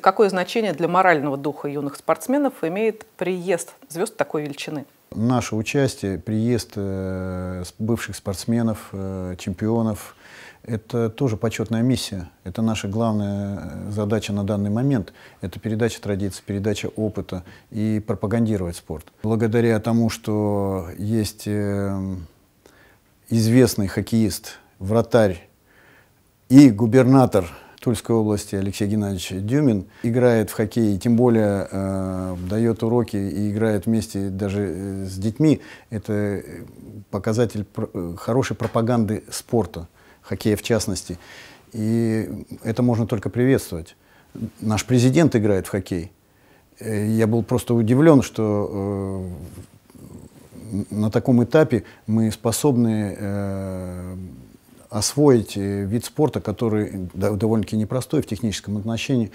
Какое значение для морального духа юных спортсменов имеет приезд звезд такой величины? Наше участие, приезд бывших спортсменов, чемпионов – это тоже почетная миссия. Это наша главная задача на данный момент. Это передача традиций, передача опыта и пропагандировать спорт. Благодаря тому, что есть известный хоккеист, вратарь и губернатор Тульской области Алексей Геннадьевич Дюмин, играет в хоккей, тем более дает уроки и играет вместе даже с детьми. Это показатель хорошей пропаганды спорта, хоккея в частности. И это можно только приветствовать. Наш президент играет в хоккей. Я был просто удивлен, что на таком этапе мы способны освоить вид спорта, который довольно-таки непростой в техническом отношении,